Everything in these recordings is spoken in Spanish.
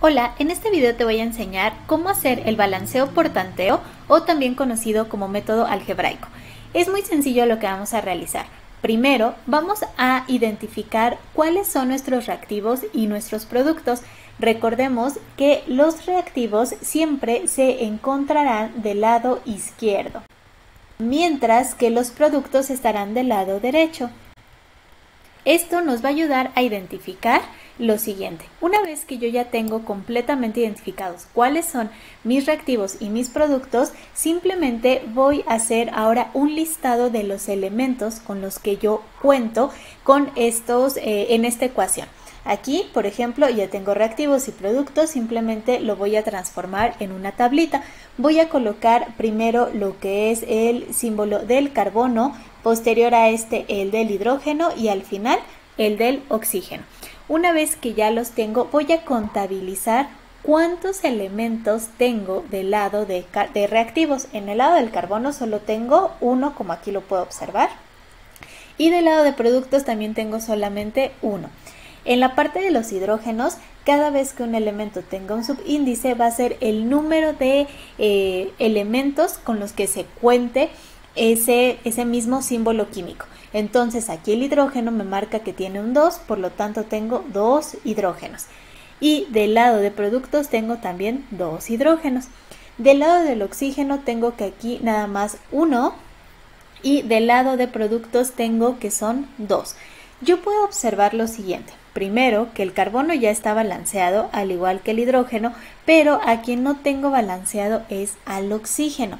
Hola, en este video te voy a enseñar cómo hacer el balanceo por tanteo o también conocido como método algebraico. Es muy sencillo lo que vamos a realizar. Primero, vamos a identificar cuáles son nuestros reactivos y nuestros productos. Recordemos que los reactivos siempre se encontrarán del lado izquierdo, mientras que los productos estarán del lado derecho. Esto nos va a ayudar a identificar lo siguiente. Una vez que yo ya tengo completamente identificados cuáles son mis reactivos y mis productos, simplemente voy a hacer ahora un listado de los elementos con los que yo cuento con estos en esta ecuación. Aquí, por ejemplo, ya tengo reactivos y productos, simplemente lo voy a transformar en una tablita. Voy a colocar primero lo que es el símbolo del carbono, posterior a este el del hidrógeno y al final el del oxígeno. Una vez que ya los tengo, voy a contabilizar cuántos elementos tengo del lado de reactivos. En el lado del carbono solo tengo uno, como aquí lo puedo observar, y del lado de productos también tengo solamente uno. En la parte de los hidrógenos, cada vez que un elemento tenga un subíndice va a ser el número de elementos con los que se cuente ese mismo símbolo químico. Entonces aquí el hidrógeno me marca que tiene un 2, por lo tanto tengo 2 hidrógenos. Y del lado de productos tengo también 2 hidrógenos. Del lado del oxígeno tengo que aquí nada más 1 y del lado de productos tengo que son 2. Yo puedo observar lo siguiente. Primero, que el carbono ya está balanceado al igual que el hidrógeno, pero a quien no tengo balanceado es al oxígeno.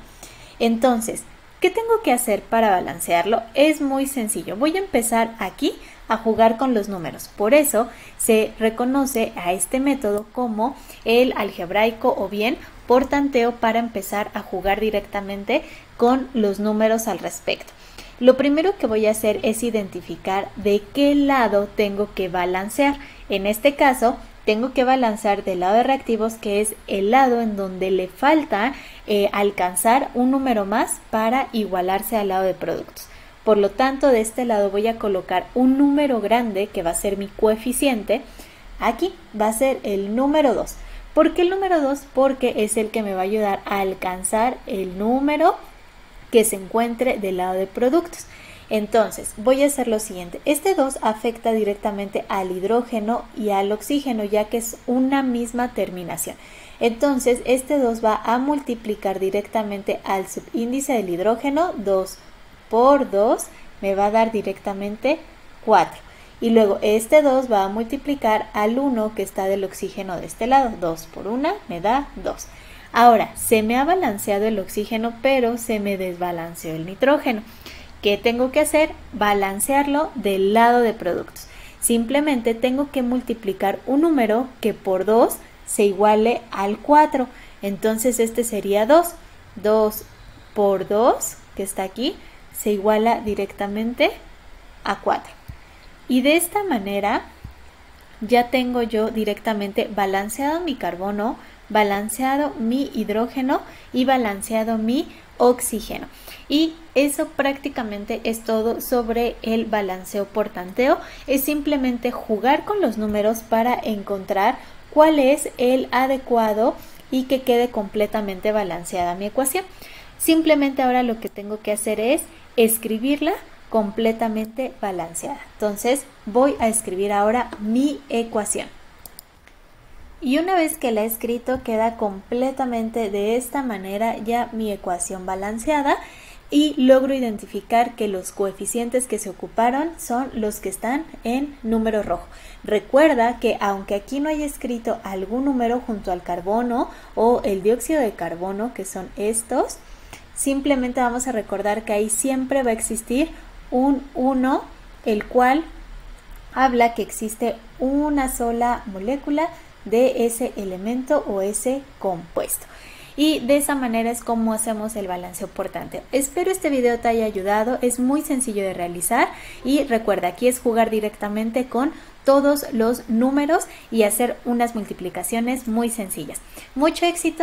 Entonces, ¿qué tengo que hacer para balancearlo? Es muy sencillo. Voy a empezar aquí a jugar con los números. Por eso se reconoce a este método como el algebraico o bien por tanteo, para empezar a jugar directamente con los números al respecto. Lo primero que voy a hacer es identificar de qué lado tengo que balancear. En este caso, tengo que balancear del lado de reactivos, que es el lado en donde le falta alcanzar un número más para igualarse al lado de productos. Por lo tanto, de este lado voy a colocar un número grande que va a ser mi coeficiente. Aquí va a ser el número 2. ¿Por qué el número 2? Porque es el que me va a ayudar a alcanzar el número que se encuentre del lado de productos. Entonces, voy a hacer lo siguiente. Este 2 afecta directamente al hidrógeno y al oxígeno, ya que es una misma terminación. Entonces, este 2 va a multiplicar directamente al subíndice del hidrógeno. 2 por 2 me va a dar directamente 4. Y luego este 2 va a multiplicar al 1 que está del oxígeno de este lado. 2 por 1 me da 2. Ahora, se me ha balanceado el oxígeno, pero se me desbalanceó el nitrógeno. ¿Qué tengo que hacer? Balancearlo del lado de productos. Simplemente tengo que multiplicar un número que por 2 se iguale al 4. Entonces este sería 2. 2 por 2, que está aquí, se iguala directamente a 4. Y de esta manera ya tengo yo directamente balanceado mi carbono, balanceado mi hidrógeno y balanceado mi oxígeno. Y eso prácticamente es todo sobre el balanceo por tanteo. Es simplemente jugar con los números para encontrar cuál es el adecuado y que quede completamente balanceada mi ecuación. Simplemente ahora lo que tengo que hacer es escribirla completamente balanceada. Entonces voy a escribir ahora mi ecuación. Y una vez que la he escrito, queda completamente de esta manera ya mi ecuación balanceada, y logro identificar que los coeficientes que se ocuparon son los que están en número rojo. Recuerda que aunque aquí no haya escrito algún número junto al carbono o el dióxido de carbono, que son estos, simplemente vamos a recordar que ahí siempre va a existir un 1, el cual habla que existe una sola molécula de ese elemento o ese compuesto. Y de esa manera es como hacemos el balanceo por tanteo. Espero este video te haya ayudado, es muy sencillo de realizar y recuerda, aquí es jugar directamente con todos los números y hacer unas multiplicaciones muy sencillas. Mucho éxito.